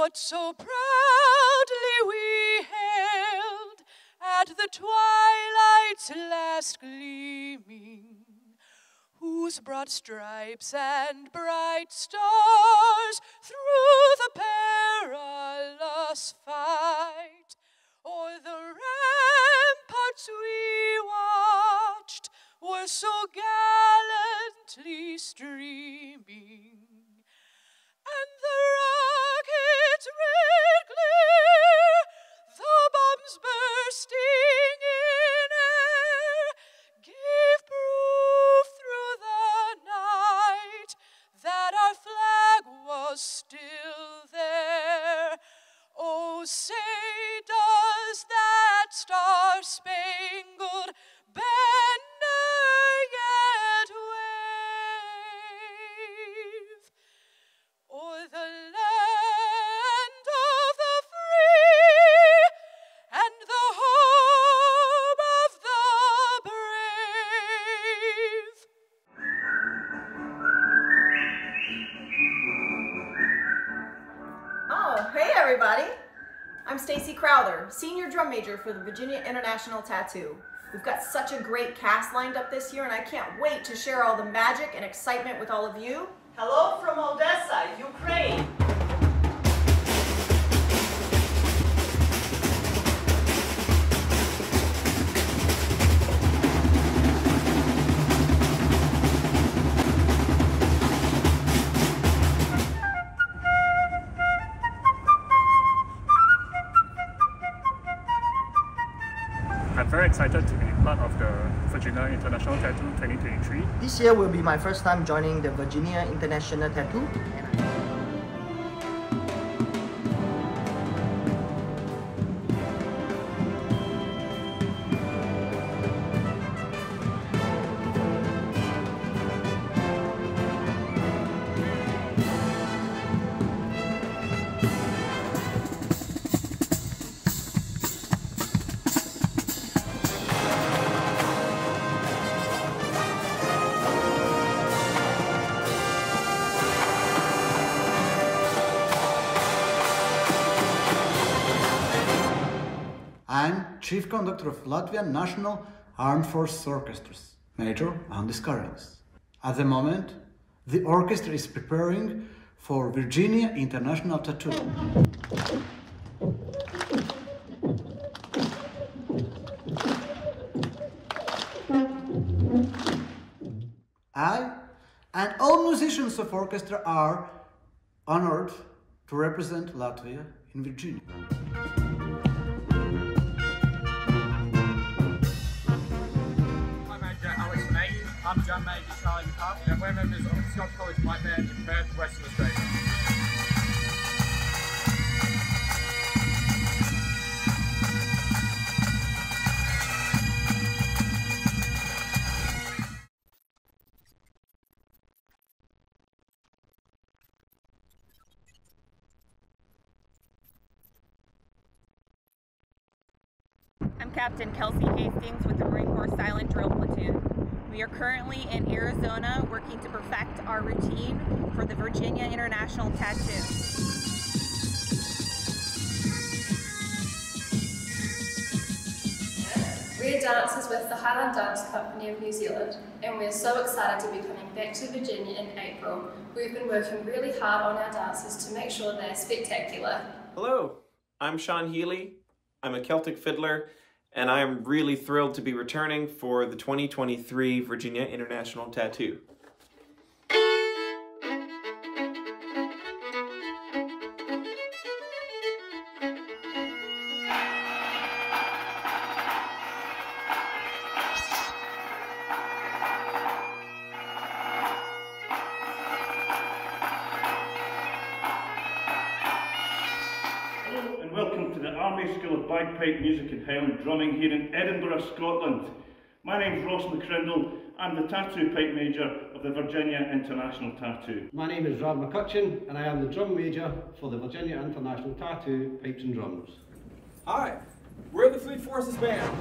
what so proudly we hailed at the twilight's last gleaming, whose broad stripes and bright stars through the perilous fight o'er the ramparts we watched were so gallantly streaming. And the rockets red glare, the bombs bursting in air, gave proof through the night that our flag was still there. Oh, say does that star-spangled banner yet wave o'er the land of the free and the home of the brave? Oh, hey everybody! I'm Stacy Crowther, senior drum major for the Virginia International Tattoo. We've got such a great cast lined up this year, and I can't wait to share all the magic and excitement with all of you. Hello from Odessa, Ukraine. I'm very excited to be part of the Virginia International Tattoo 2023. This year will be my first time joining the Virginia International Tattoo. I'm Chief Conductor of Latvian National Armed Forces Orchestras, Major Andis Kariņš. At the moment, the orchestra is preparing for Virginia International Tattoo. I and all musicians of orchestra are honored to represent Latvia in Virginia. I'm John Major Charlie McCarthy, and we're members of the Scotch College Light Band in Perth, Western Australia. I'm Captain Kelsey Hastings with the Marine Corps Silent Drill Platoon. We are currently in Arizona working to perfect our routine for the Virginia International Tattoo. We are dancers with the Highland Dance Company of New Zealand, and we are so excited to be coming back to Virginia in April. We've been working really hard on our dances to make sure they're spectacular. Hello, I'm Sean Healy. I'm a Celtic fiddler, and I am really thrilled to be returning for the 2023 Virginia International Tattoo. School of Bagpipe Music and Highland Drumming here in Edinburgh, Scotland. My name's Ross McCrindle. I'm the Tattoo Pipe Major of the Virginia International Tattoo. My name is Rad McCutcheon, and I am the Drum Major for the Virginia International Tattoo Pipes and Drums. Hi, we're the Fleet Forces Band.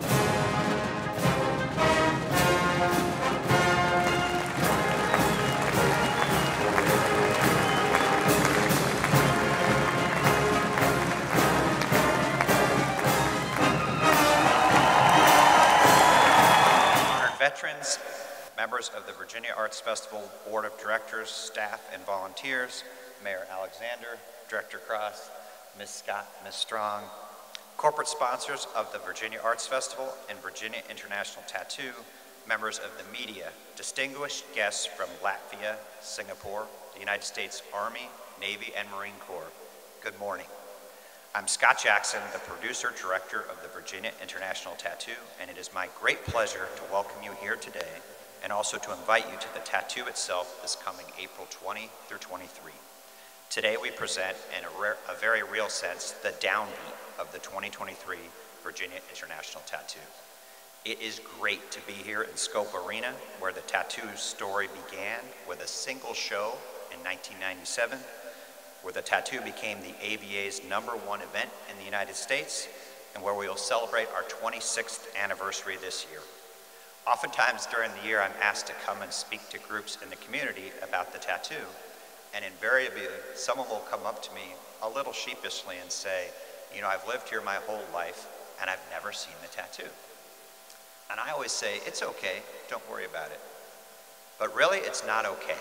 members of the Virginia Arts Festival Board of Directors, staff, and volunteers, Mayor Alexander, Director Cross, Ms. Scott, Ms. Strong, corporate sponsors of the Virginia Arts Festival and Virginia International Tattoo, members of the media, distinguished guests from Latvia, Singapore, the United States Army, Navy, and Marine Corps. Good morning. I'm Scott Jackson, the producer director of the Virginia International Tattoo, and it is my great pleasure to welcome you here today and also to invite you to the tattoo itself this coming April 20 through 23. Today we present, in a very real sense, the downbeat of the 2023 Virginia International Tattoo. It is great to be here in Scope Arena, where the tattoo's story began with a single show in 1997, where the tattoo became the AVA's #1 event in the United States, and where we will celebrate our 26th anniversary this year. Oftentimes during the year, I'm asked to come and speak to groups in the community about the tattoo, and invariably, someone will come up to me a little sheepishly and say, you know, I've lived here my whole life, and I've never seen the tattoo. And I always say, it's okay, don't worry about it. But really, it's not okay.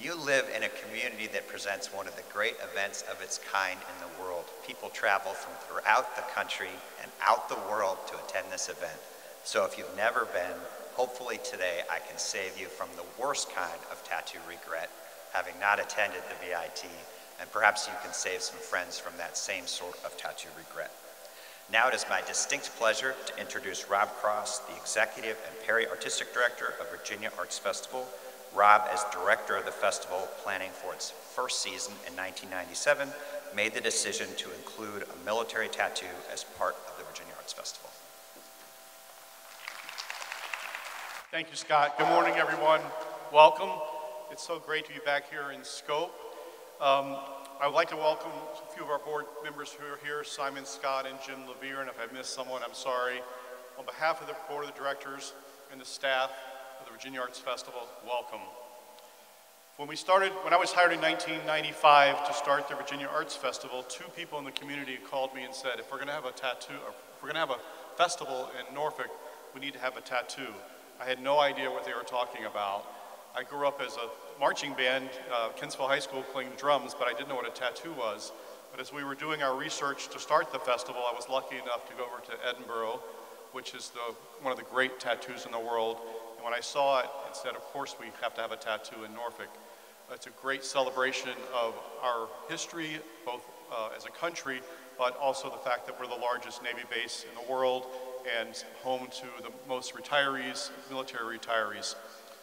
You live in a community that presents one of the great events of its kind in the world. People travel from throughout the country and out the world to attend this event. So if you've never been, hopefully today I can save you from the worst kind of tattoo regret, having not attended the VIT, and perhaps you can save some friends from that same sort of tattoo regret. Now it is my distinct pleasure to introduce Rob Cross, the Executive and Perry Artistic Director of Virginia Arts Festival. Rob, as director of the festival, planning for its first season in 1997, made the decision to include a military tattoo as part of the Virginia Arts Festival. Thank you, Scott. Good morning, everyone. Welcome. It's so great to be back here in Scope. I would like to welcome a few of our board members who are here, Simon Scott and Jim Levere, and if I missed someone, I'm sorry. On behalf of the board of the directors and the staff of the Virginia Arts Festival, welcome. When I was hired in 1995 to start the Virginia Arts Festival, two people in the community called me and said, if we're gonna have a tattoo, or if we're gonna have a festival in Norfolk, we need to have a tattoo. I had no idea what they were talking about. I grew up as a marching band, Kinsville High School, playing drums, but I didn't know what a tattoo was. But as we were doing our research to start the festival, I was lucky enough to go over to Edinburgh, which is one of the great tattoos in the world. And when I saw it, it said, of course, we have to have a tattoo in Norfolk. It's a great celebration of our history, both as a country, but also the fact that we're the largest Navy base in the world and home to the most retirees, military retirees.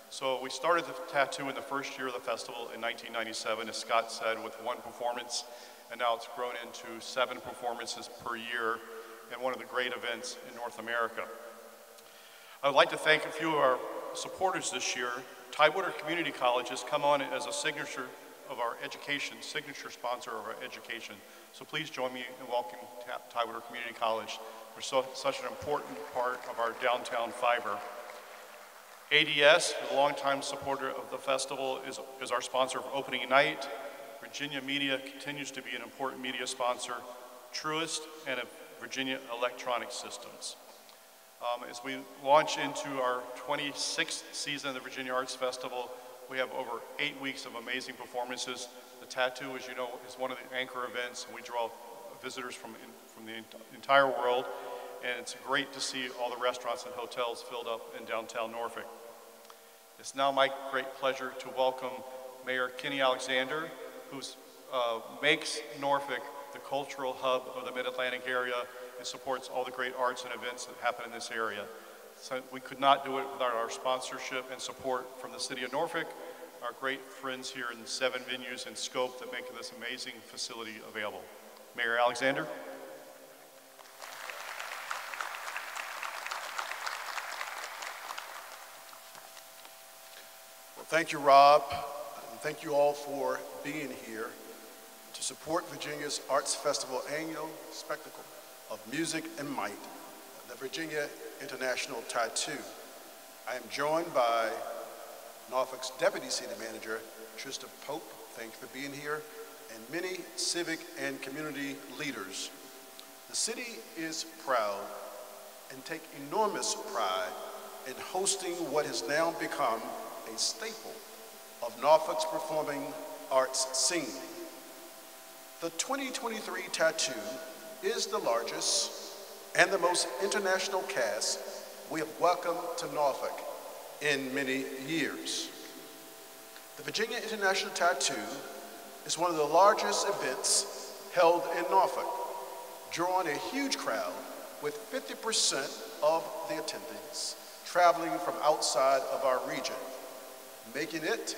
So we started the tattoo in the first year of the festival in 1997, as Scott said, with one performance, and now it's grown into 7 performances per year and one of the great events in North America. I'd like to thank a few of our supporters this year. Tidewater Community College has come on as a signature sponsor of our education. So please join me in welcoming Tidewater Community College. They're such an important part of our downtown fiber. ADS, a longtime supporter of the festival, is our sponsor of opening night. Virginia Media continues to be an important media sponsor, Truist, and Virginia Electronic Systems. As we launch into our 26th season of the Virginia Arts Festival, we have over 8 weeks of amazing performances. The tattoo, as you know, is one of the anchor events, and we draw visitors from the entire world, and it's great to see all the restaurants and hotels filled up in downtown Norfolk. It's now my great pleasure to welcome Mayor Kenny Alexander, who makes Norfolk the cultural hub of the Mid-Atlantic area and supports all the great arts and events that happen in this area. So we could not do it without our sponsorship and support from the city of Norfolk, our great friends here in the 7 venues and Scope that make this amazing facility available. Mayor Alexander. Thank you, Rob, and thank you all for being here to support Virginia's Arts Festival annual spectacle of music and might, the Virginia International Tattoo. I am joined by Norfolk's Deputy City Manager, Trista Pope, thanks for being here, and many civic and community leaders. The city is proud and take enormous pride in hosting what has now become a staple of Norfolk's performing arts scene. The 2023 Tattoo is the largest and the most international cast we have welcomed to Norfolk in many years. The Virginia International Tattoo is one of the largest events held in Norfolk, drawing a huge crowd with 50% of the attendees traveling from outside of our region, making it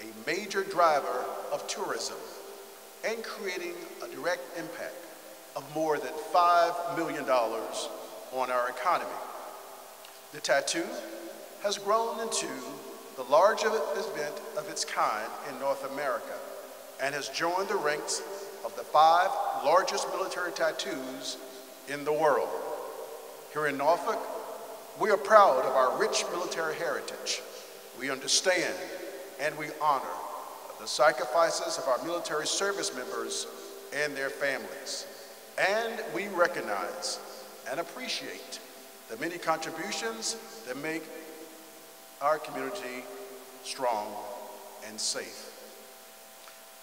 a major driver of tourism and creating a direct impact of more than $5 million on our economy. The Tattoo has grown into the largest event of its kind in North America and has joined the ranks of the 5 largest military tattoos in the world. Here in Norfolk, we are proud of our rich military heritage. We understand and we honor the sacrifices of our military service members and their families. And we recognize and appreciate the many contributions that make our community strong and safe.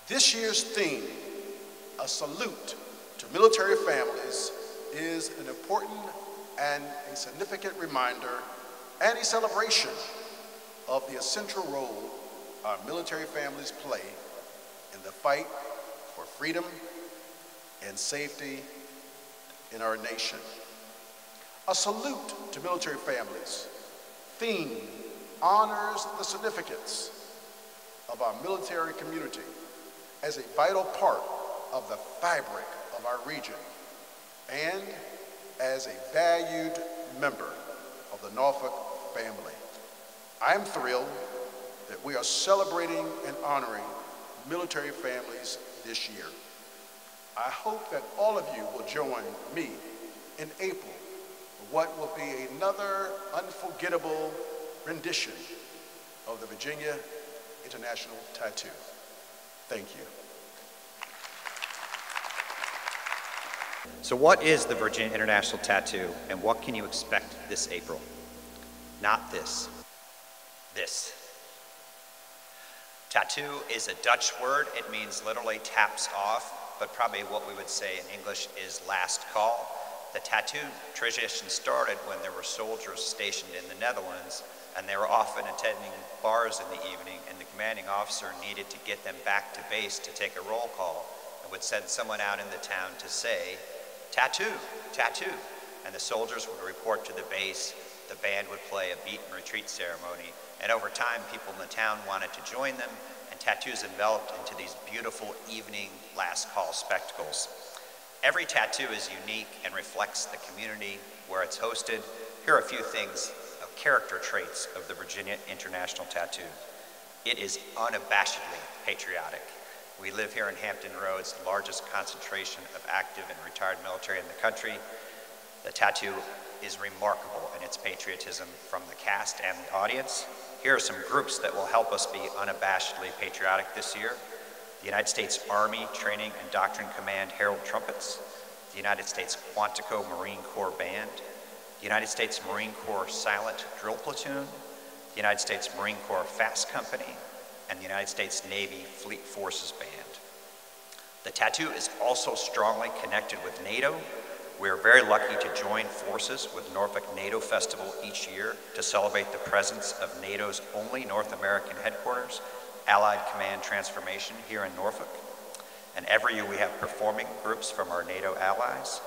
This year's theme, A Salute to Military Families, is an important and a significant reminder and a celebration of the essential role our military families play in the fight for freedom and safety in our nation. A Salute to Military Families theme honors the significance of our military community as a vital part of the fabric of our region and as a valued member of the Norfolk family. I am thrilled that we are celebrating and honoring military families this year. I hope that all of you will join me in April for what will be another unforgettable rendition of the Virginia International Tattoo. Thank you. So what is the Virginia International Tattoo, and what can you expect this April? Not this. This. Tattoo is a Dutch word. It means literally taps off, but probably what we would say in English is last call. The tattoo tradition started when there were soldiers stationed in the Netherlands, and they were often attending bars in the evening, and the commanding officer needed to get them back to base to take a roll call, and would send someone out in the town to say, "Tattoo, tattoo." And the soldiers would report to the base, the band would play a beat and retreat ceremony, and over time people in the town wanted to join them, and tattoos enveloped into these beautiful evening last call spectacles. Every tattoo is unique and reflects the community where it's hosted. Here are a few things of character traits of the Virginia International Tattoo. It is unabashedly patriotic. We live here in Hampton Roads, the largest concentration of active and retired military in the country. The tattoo is remarkable in its patriotism from the cast and the audience. Here are some groups that will help us be unabashedly patriotic this year. The United States Army Training and Doctrine Command Herald Trumpets, the United States Quantico Marine Corps Band, the United States Marine Corps Silent Drill Platoon, the United States Marine Corps Fast Company, and the United States Navy Fleet Forces Band. The tattoo is also strongly connected with NATO. We are very lucky to join forces with Norfolk NATO Festival each year to celebrate the presence of NATO's only North American headquarters, Allied Command Transformation, here in Norfolk. And every year we have performing groups from our NATO allies.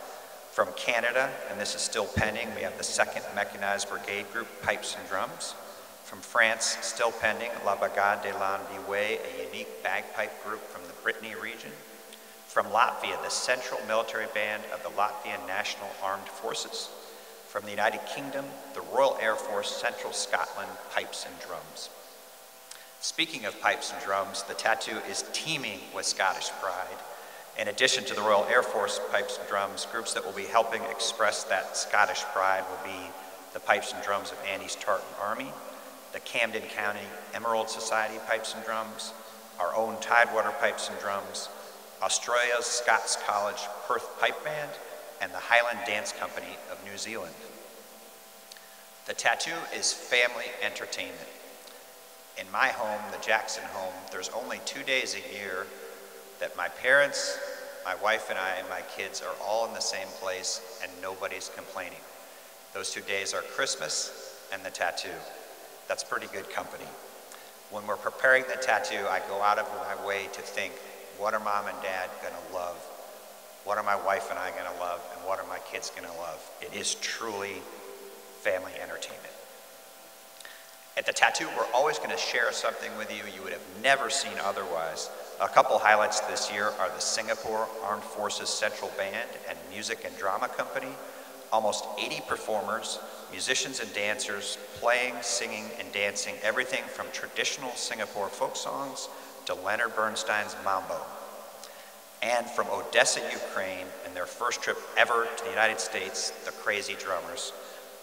From Canada, and this is still pending, we have the 2nd Mechanized Brigade Group, Pipes and Drums. From France, still pending, La Bagade de l'Andiwe, a unique bagpipe group from the Brittany region. From Latvia, the Central Military Band of the Latvian National Armed Forces. From the United Kingdom, the Royal Air Force Central Scotland Pipes and Drums. Speaking of pipes and drums, the tattoo is teeming with Scottish pride. In addition to the Royal Air Force Pipes and Drums, groups that will be helping express that Scottish pride will be the Pipes and Drums of Annie's Tartan Army, the Camden County Emerald Society Pipes and Drums, our own Tidewater Pipes and Drums, Australia's Scots College Perth Pipe Band, and the Highland Dance Company of New Zealand. The tattoo is family entertainment. In my home, the Jackson home, there's only 2 days a year that my parents, my wife and I, and my kids are all in the same place and nobody's complaining. Those 2 days are Christmas and the tattoo. That's pretty good company. When we're preparing the tattoo, I go out of my way to think, what are mom and dad gonna love? What are my wife and I gonna love? And what are my kids gonna love? It is truly family entertainment. At the tattoo, we're always gonna share something with you you would have never seen otherwise. A couple highlights this year are the Singapore Armed Forces Central Band and Music and Drama Company. Almost 80 performers, musicians and dancers, playing, singing, and dancing everything from traditional Singapore folk songs to Leonard Bernstein's Mambo. And from Odessa, Ukraine, and their first trip ever to the United States, the Crazy Drummers,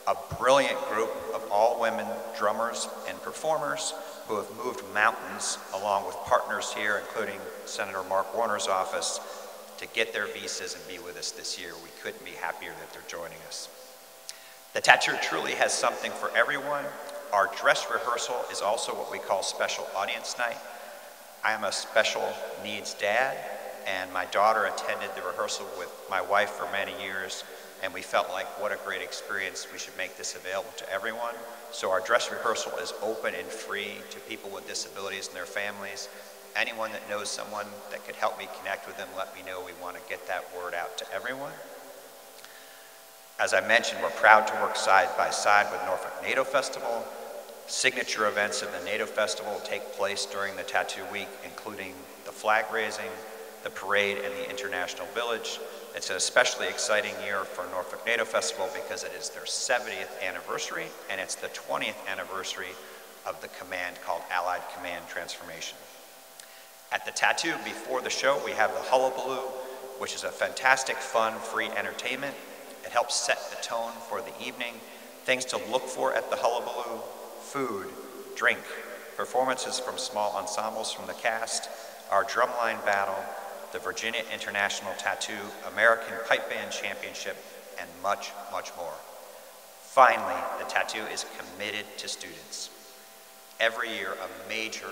a brilliant group of all-women drummers and performers who have moved mountains along with partners here, including Senator Mark Warner's office, to get their visas and be with us this year. We couldn't be happier that they're joining us. The tattoo truly has something for everyone. Our dress rehearsal is also what we call special audience night. I am a special needs dad, and my daughter attended the rehearsal with my wife for many years, and we felt like what a great experience. We should make this available to everyone. So our dress rehearsal is open and free to people with disabilities and their families. Anyone that knows someone that could help me connect with them, let me know. We want to get that word out to everyone. As I mentioned, we're proud to work side by side with Norfolk NATO Festival. Signature events of the NATO Festival take place during the Tattoo Week, including the flag raising, the parade, and the International Village. It's an especially exciting year for Norfolk NATO Festival because it is their 70th anniversary, and it's the 20th anniversary of the command called Allied Command Transformation. At the tattoo, before the show, we have the Hullabaloo, which is a fantastic, fun, free entertainment. It helps set the tone for the evening. Things to look for at the Hullabaloo: food, drink, performances from small ensembles from the cast, our drumline battle, the Virginia International Tattoo American Pipe Band Championship, and much, much more. Finally, the tattoo is committed to students. Every year, a major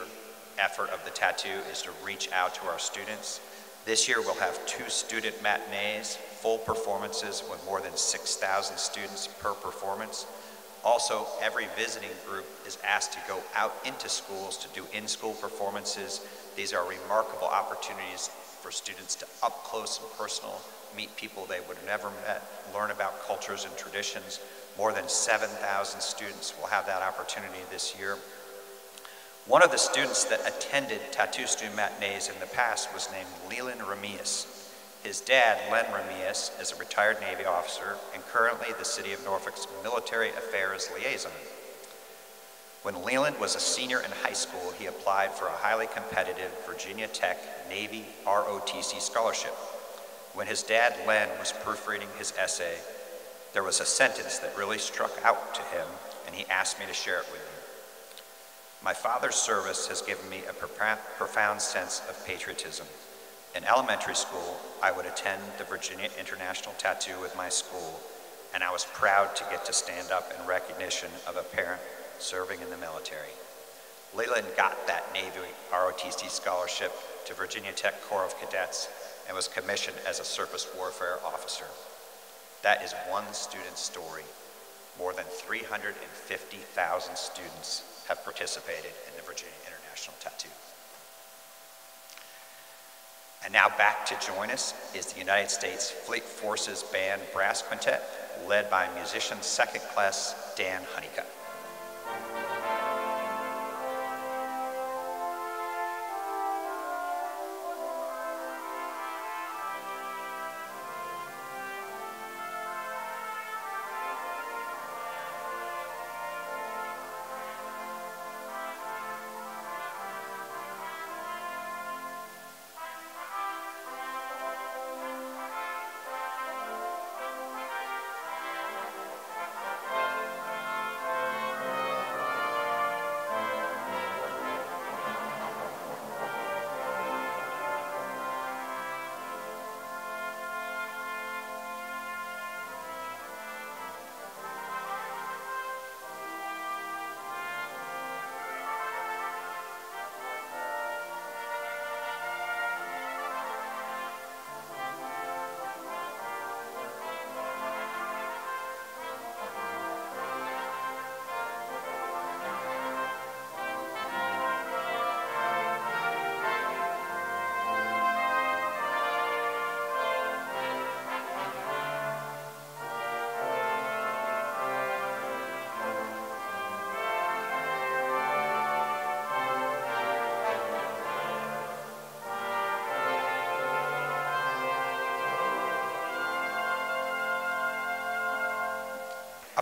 effort of the tattoo is to reach out to our students. This year we'll have 2 student matinees, full performances with more than 6,000 students per performance. Also, every visiting group is asked to go out into schools to do in-school performances. These are remarkable opportunities for students to up close and personal meet people they would have never met, learn about cultures and traditions. More than 7,000 students will have that opportunity this year. One of the students that attended tattoo student matinees in the past was named Leland Ramias. His dad, Len Ramias, is a retired Navy officer and currently the City of Norfolk's Military Affairs Liaison. When Leland was a senior in high school, he applied for a highly competitive Virginia Tech Navy ROTC scholarship. When his dad, Len, was proofreading his essay, there was a sentence that really struck out to him, and he asked me to share it with you. My father's service has given me a profound sense of patriotism. In elementary school, I would attend the Virginia International Tattoo with my school, and I was proud to get to stand up in recognition of a parent serving in the military. Leland got that Navy ROTC scholarship to Virginia Tech Corps of Cadets and was commissioned as a surface warfare officer. That is one student's story. More than 350,000 students have participated in the Virginia International Tattoo. And now back to join us is the United States Fleet Forces Band Brass Quintet, led by musician second class Dan Honeycutt.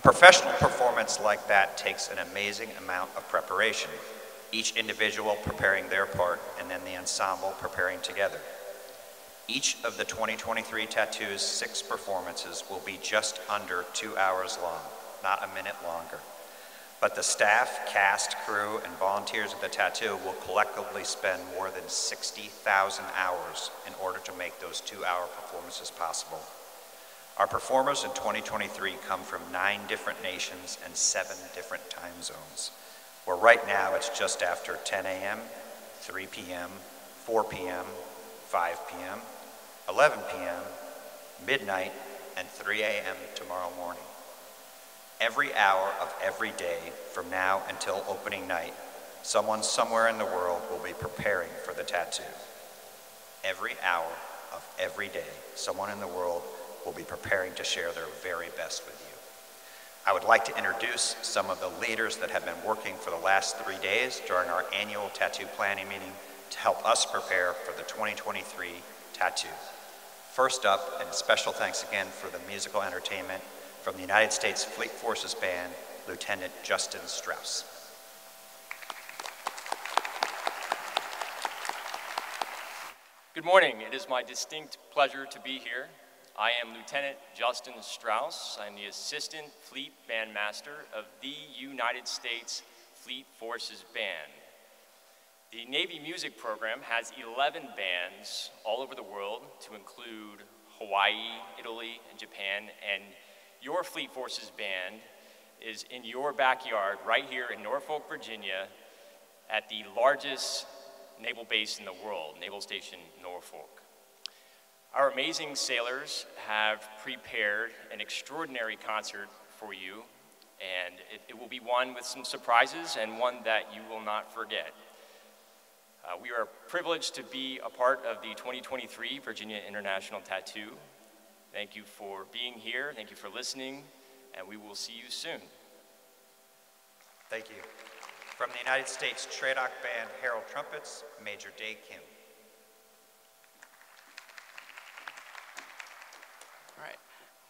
A professional performance like that takes an amazing amount of preparation, each individual preparing their part and then the ensemble preparing together. Each of the 2023 Tattoos' 6 performances will be just under 2 hours long, not a minute longer. But the staff, cast, crew, and volunteers of the Tattoo will collectively spend more than 60,000 hours in order to make those 2-hour performances possible. Our performers in 2023 come from 9 different nations and 7 different time zones, where right now it's just after 10 a.m., 3 p.m., 4 p.m., 5 p.m., 11 p.m., midnight, and 3 a.m. tomorrow morning. Every hour of every day from now until opening night, someone somewhere in the world will be preparing for the Tattoo. Every hour of every day, someone in the world will be preparing to share their very best with you. I would like to introduce some of the leaders that have been working for the last 3 days during our annual Tattoo planning meeting to help us prepare for the 2023 Tattoo. First up, and special thanks again for the musical entertainment from the United States Fleet Forces Band, Lieutenant Justin Strauss. Good morning. It is my distinct pleasure to be here. I am Lieutenant Justin Strauss. I'm the Assistant Fleet Bandmaster of the United States Fleet Forces Band. The Navy Music Program has 11 bands all over the world, to include Hawaii, Italy, and Japan, and your Fleet Forces Band is in your backyard right here in Norfolk, Virginia, at the largest naval base in the world, Naval Station Norfolk. Our amazing sailors have prepared an extraordinary concert for you, and it will be one with some surprises and one that you will not forget. We are privileged to be a part of the 2023 Virginia International Tattoo. Thank you for being here, thank you for listening, and we will see you soon. Thank you. From the United States Tradoc Band, Herald Trumpets, Major Dae Kim.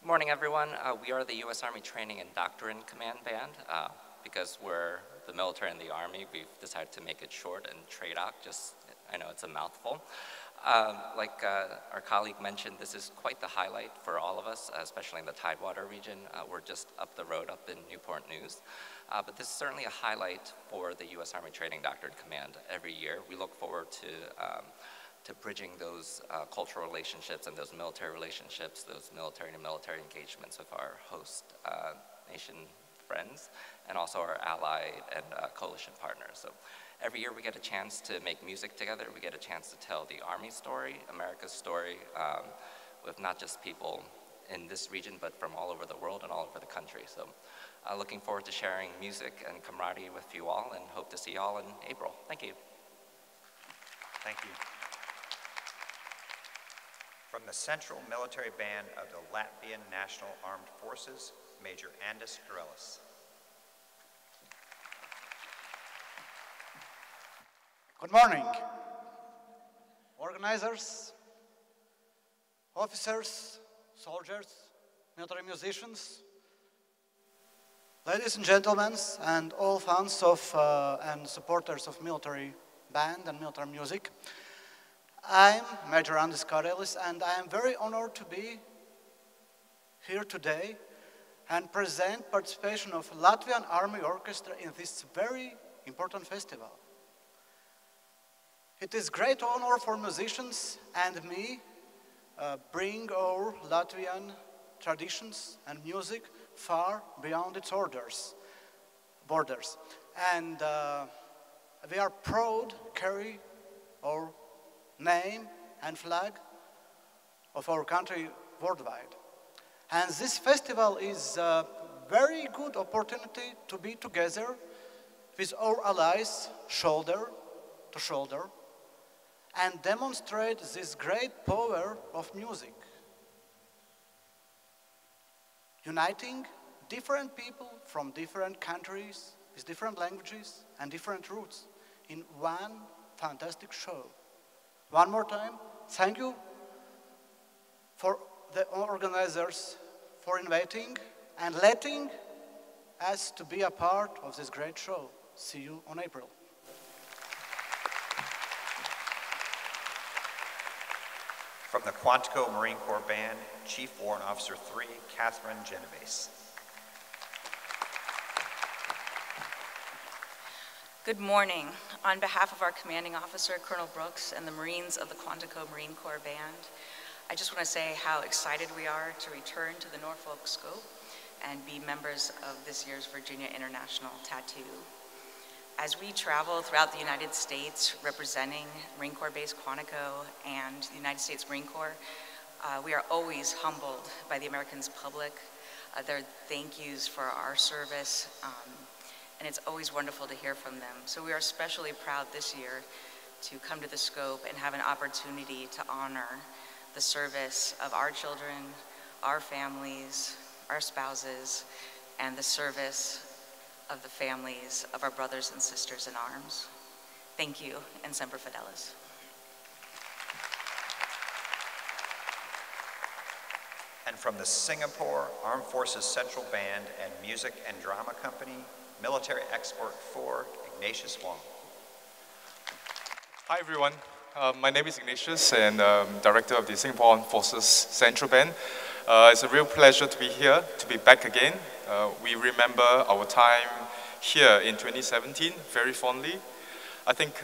Good morning, everyone. We are the U.S. Army Training and Doctrine Command Band. Because we're the military and the Army, we've decided to make it short and TRADOC. Just, I know it's a mouthful. Our colleague mentioned, this is quite the highlight for all of us, especially in the Tidewater region. We're just up the road up in Newport News. But this is certainly a highlight for the U.S. Army Training Doctrine Command every year. We look forward to bridging those cultural relationships and those military relationships, those military to military engagements with our host nation friends, and also our allied and coalition partners. So every year we get a chance to make music together, we get a chance to tell the Army story, America's story, with not just people in this region, but from all over the world and all over the country. So looking forward to sharing music and camaraderie with you all, and hope to see you all in April. Thank you. Thank you. From the Central Military Band of the Latvian National Armed Forces, Major Andis Grelis. Good morning, organizers, officers, soldiers, military musicians, ladies and gentlemen, and all fans of and supporters of military band and military music. I'm Major Andis Grelis, and I am very honored to be here today and present participation of Latvian Army Orchestra in this very important festival. It is great honor for musicians and me bring our Latvian traditions and music far beyond its borders. And we are proud to carry our name and flag of our country worldwide. And this festival is a very good opportunity to be together with our allies, shoulder to shoulder, and demonstrate this great power of music, uniting different people from different countries, with different languages and different roots in one fantastic show. One more time, thank you for the organizers for inviting and letting as to be a part of this great show. See you on April. From the Quantico Marine Corps Band, Chief Warrant Officer 3, Catherine Genovese. Good morning. On behalf of our commanding officer, Colonel Brooks, and the Marines of the Quantico Marine Corps Band, I just want to say how excited we are to return to the Norfolk Scope and be members of this year's Virginia International Tattoo. As we travel throughout the United States representing Marine Corps Base Quantico and the United States Marine Corps, we are always humbled by the American public, their thank yous for our service, and it's always wonderful to hear from them. So we are especially proud this year to come to the Scope and have an opportunity to honor the service of our children, our families, our spouses, and the service of the families of our brothers and sisters in arms. Thank you, and Semper Fidelis. And from the Singapore Armed Forces Central Band and Music and Drama Company, Military Expert 4, Ignatius Wong. Hi everyone, my name is Ignatius and I'm Director of the Singapore Armed Forces Central Band. It's a real pleasure to be here, to be back again. We remember our time here in 2017 very fondly. I think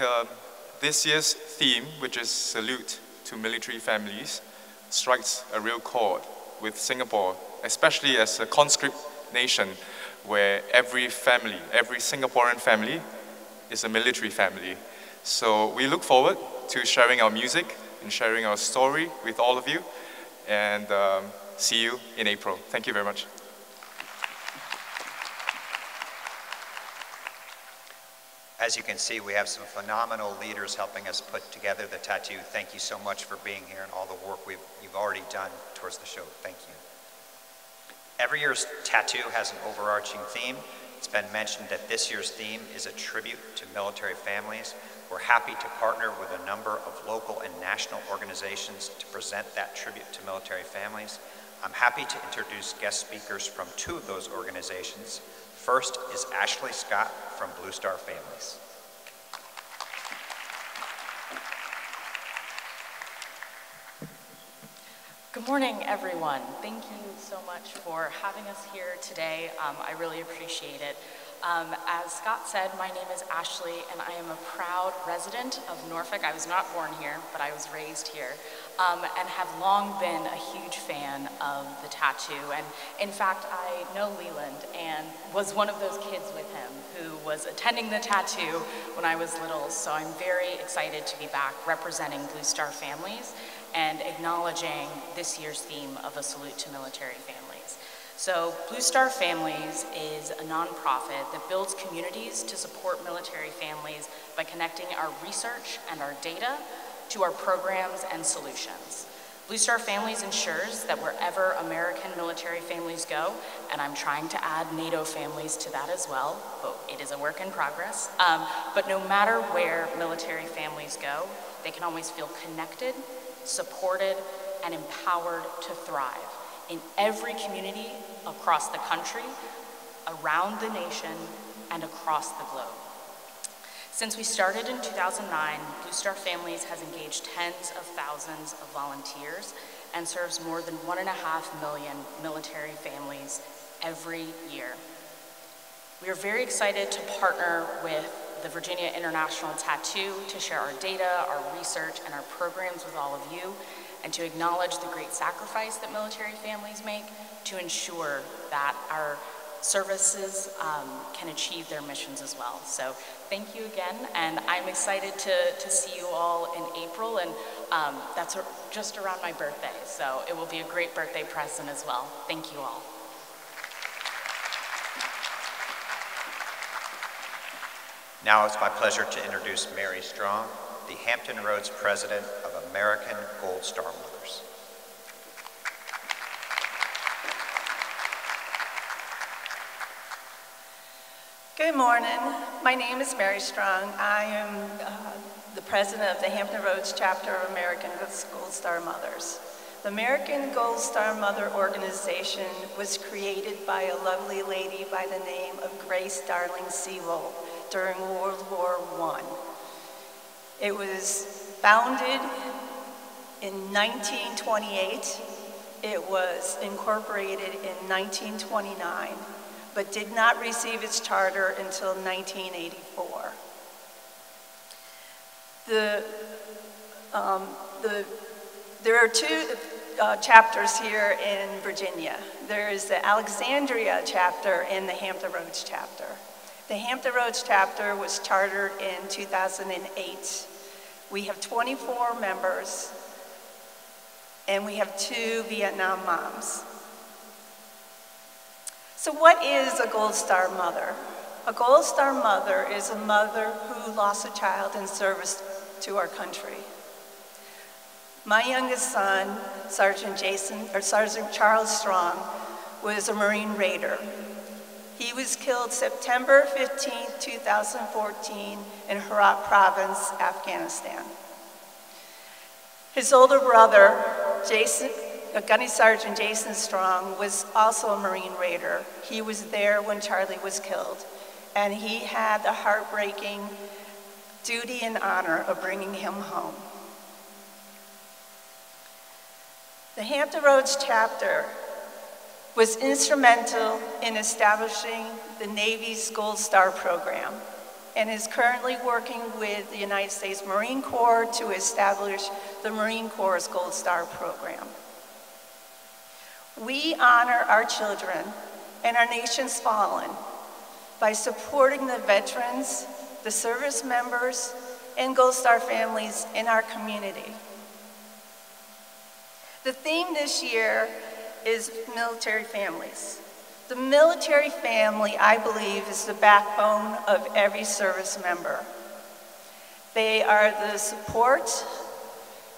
this year's theme, which is Salute to Military Families, strikes a real chord with Singapore, especially as a conscript nation where every family, every Singaporean family is a military family. So we look forward to sharing our music and sharing our story with all of you, and see you in April. Thank you very much. As you can see, we have some phenomenal leaders helping us put together the tattoo. Thank you so much for being here and all the work you've already done towards the show. Thank you. Every year's tattoo has an overarching theme. It's been mentioned that this year's theme is a tribute to military families. We're happy to partner with a number of local and national organizations to present that tribute to military families. I'm happy to introduce guest speakers from two of those organizations. First is Ashley Scott from Blue Star Families. Good morning, everyone. Thank you so much for having us here today. I really appreciate it. As Scott said, my name is Ashley, and I am a proud resident of Norfolk. I was not born here, but I was raised here, and have long been a huge fan of the tattoo. And in fact, I know Leland and was one of those kids with him who was attending the tattoo when I was little. So I'm very excited to be back representing Blue Star Families and acknowledging this year's theme of a salute to military families. So Blue Star Families is a nonprofit that builds communities to support military families by connecting our research and our data to our programs and solutions. Blue Star Families ensures that wherever American military families go, and I'm trying to add NATO families to that as well, but it is a work in progress, but no matter where military families go, they can always feel connected, supported, and empowered to thrive in every community across the country, around the nation, and across the globe. Since we started in 2009, Blue Star Families has engaged tens of thousands of volunteers and serves more than 1.5 million military families every year. We are very excited to partner with the Virginia International Tattoo to share our data, our research, and our programs with all of you, and to acknowledge the great sacrifice that military families make to ensure that our services can achieve their missions as well. So thank you again, and I'm excited to see you all in April, and that's just around my birthday, so it will be a great birthday present as well. Thank you all. Now it's my pleasure to introduce Mary Strong, the Hampton Roads President of American Gold Star Mothers. Good morning. My name is Mary Strong. I am the President of the Hampton Roads Chapter of American Gold Star Mothers. The American Gold Star Mother Organization was created by a lovely lady by the name of Grace Darling Sewell during World War I. It was founded in 1928. It was incorporated in 1929, but did not receive its charter until 1984. There are two chapters here in Virginia. There is the Alexandria chapter and the Hampton Roads chapter. The Hampton Roads chapter was chartered in 2008. We have 24 members, and we have 2 Vietnam moms. So what is a Gold Star mother? A Gold Star mother is a mother who lost a child in service to our country. My youngest son, Sergeant Charles Strong, was a Marine raider. He was killed September 15, 2014 in Herat Province, Afghanistan. His older brother, Gunny Sergeant Jason Strong, was also a Marine raider. He was there when Charlie was killed, and he had the heartbreaking duty and honor of bringing him home. The Hampton Roads chapter was instrumental in establishing the Navy's Gold Star program and is currently working with the United States Marine Corps to establish the Marine Corps' Gold Star program. We honor our children and our nation's fallen by supporting the veterans, the service members, and Gold Star families in our community. The theme this year is military families. The military family, I believe, is the backbone of every service member. They are the support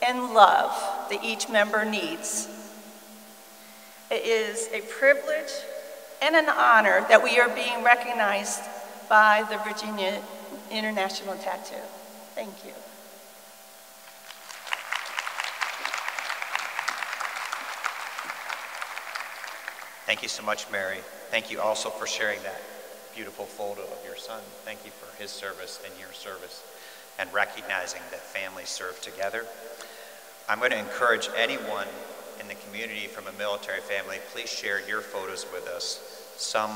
and love that each member needs. It is a privilege and an honor that we are being recognized by the Virginia International Tattoo. Thank you. Thank you so much, Mary. Thank you also for sharing that beautiful photo of your son. Thank you for his service and your service and recognizing that families serve together. I'm going to encourage anyone in the community from a military family, please share your photos with us. Some,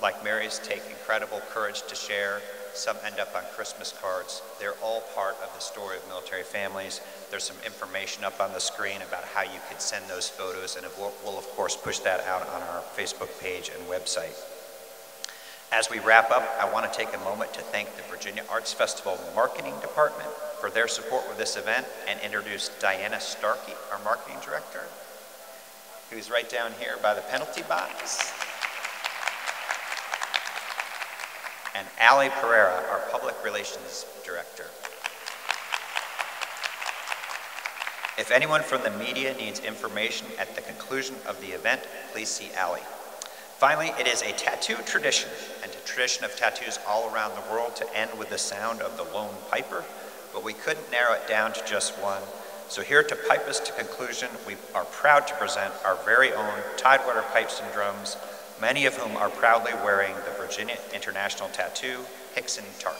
like Mary's, take incredible courage to share. Some end up on Christmas cards. They're all part of the story of military families. There's some information up on the screen about how you could send those photos, and we'll of course push that out on our Facebook page and website. As we wrap up, I want to take a moment to thank the Virginia Arts Festival Marketing Department for their support with this event and introduce Diana Starkey, our marketing director, who's right down here by the penalty box. And Allie Pereira, our Public Relations Director. If anyone from the media needs information at the conclusion of the event, please see Allie. Finally, it is a tattoo tradition, and a tradition of tattoos all around the world, to end with the sound of the Lone Piper, but we couldn't narrow it down to just one. So here to pipe us to conclusion, we are proud to present our very own Tidewater Pipes and Drums, many of whom are proudly wearing the Virginia International Tattoo Hickson Tarp.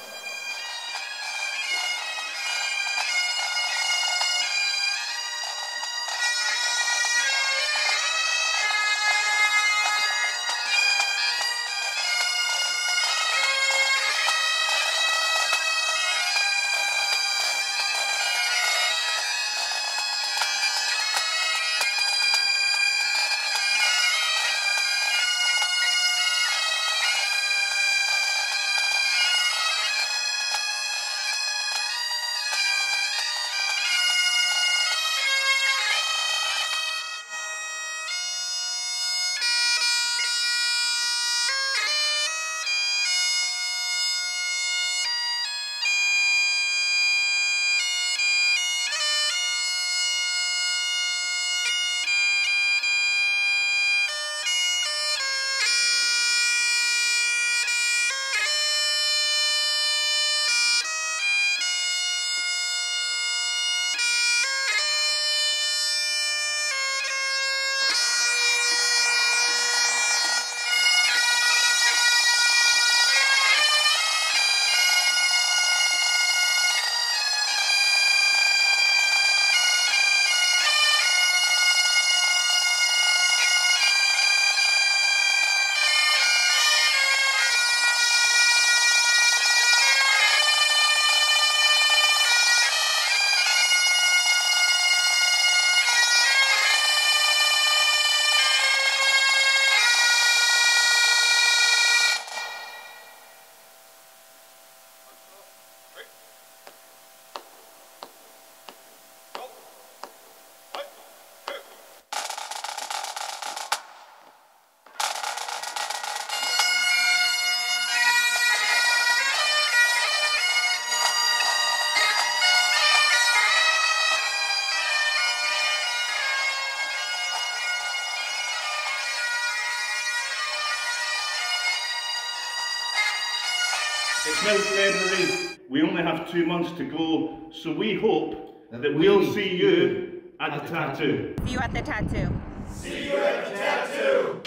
12th February. We only have 2 months to go, so we hope that we'll see you at the tattoo. See you at the tattoo. See you at the tattoo.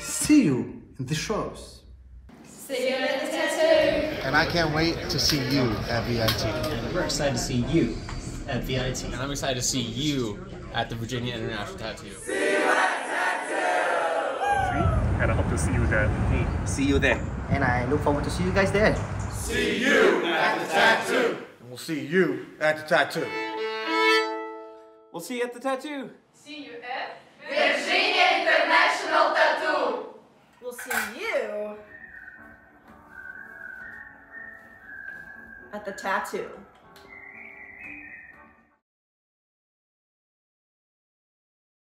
See you in the shows. See you at the tattoo. And I can't wait to see you at VIT. And we're excited to see you at VIT. And I'm excited to see you at the Virginia International Tattoo. See you at the tattoo. And I hope to see you there. Hey, see you there. And I look forward to see you guys there. See you at the tattoo. And we'll see you at the tattoo. We'll see you at the tattoo. See you at Virginia International Tattoo. We'll see you at the tattoo.